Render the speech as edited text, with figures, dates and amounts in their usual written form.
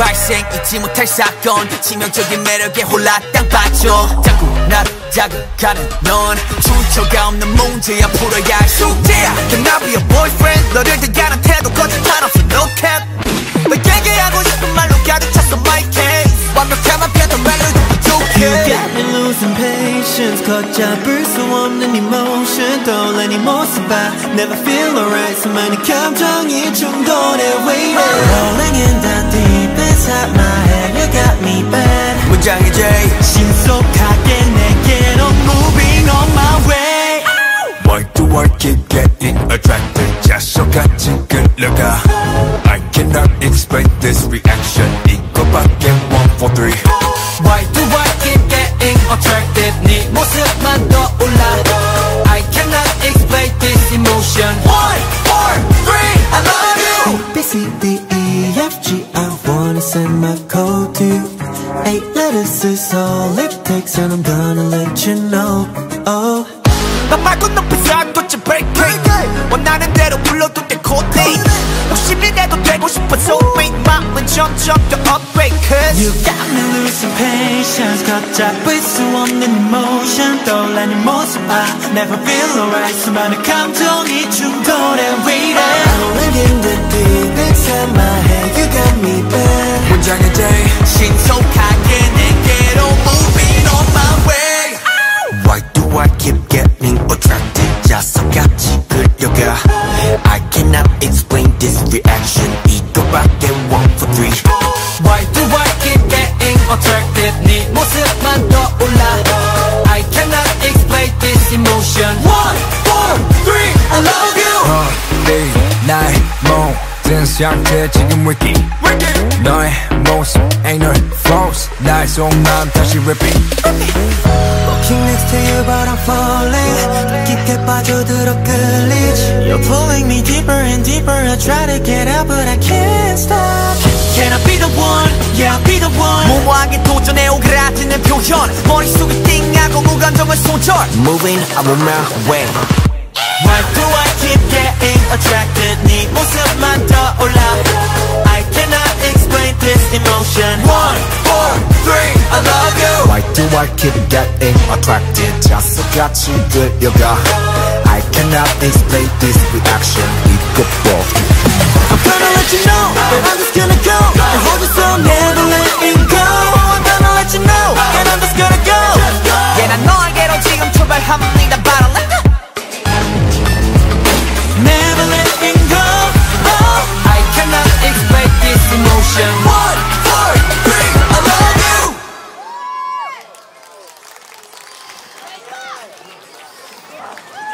발생 잊지 못할 사건 치명적인 매력에 홀라 땅 빠져 자꾸 나를 자극하는 넌 출처가 없는 문제야 풀어야 할 숙제야 Can I be your boyfriend? 너를 대하는 태도 거짓말 없어 no cap 너 얘기하고 싶은 말로 가득 찼어 my case 완벽함만 펴던 멜로디 부족해 You got me losing patience 걷잡을 수 없는 emotion Don't let me more survive Never feel alright So many 감정이 충돌해 waiting Rolling in the deep inside my head You got me bad 문장의 J 신속하게 내게 넌 moving on my way Why do I keep getting attracted 자석같이 끌려가 I cannot explain this reaction 이거밖에 143 Why do I keep getting attracted 네 모습만 떠올라 I cannot explain this emotion 143 I love you A, B, C, D, E, F, G I wanna send my code to you 8 letters is all it takes And I'm gonna let you know Oh 나 말고 높이서 도대체 break it 원하는 대로 불러도 돼 코딩 50이라도 되고 싶어서 make 마음은 점점 더 upgrade Cause You got me losing patience 걷잡을 수 없는 emotion 떠올라는 모습 I never feel alright 수많은 감정이 충돌해 waiting Rolling in the deep inside my head You got me bad 문장의 J 신속하게 내게로 moving on my way Why do I keep getting attracted 자석같이 끌려가 I cannot explain this reaction 이거밖에 143 Why do I keep getting attracted 네 모습만 떠올라 I cannot explain this emotion 143 I love you 네 나의 모든 상태 지금 wiki 너의 모습 ain't no false 나의 속마음 다시 repeat Walking next to you but I'm falling 깊게 빠져들어 끌리지 You're pulling me deeper and deeper I try to get out but I can't stop Can I be the one? Yeah I'll be the one 모호하게 도전해 오그라지는 표현 머릿속이 띵하고 무감정을 손절 Moving out of my way Why do I keep getting attracted 네 모습만 떠올라 I cannot explain this emotion 143 I love you Why do I keep getting attracted 자석같이 끌려가 I cannot explain this reaction 이거밖에 I'm gonna let you know that I'm just gonna go And hold you so never letting go I'm gonna let you know that I'm just gonna go Yeah 난 너에게로 지금 출발합니다 바로 let go Never letting go oh, I cannot explain this emotion 143 I love you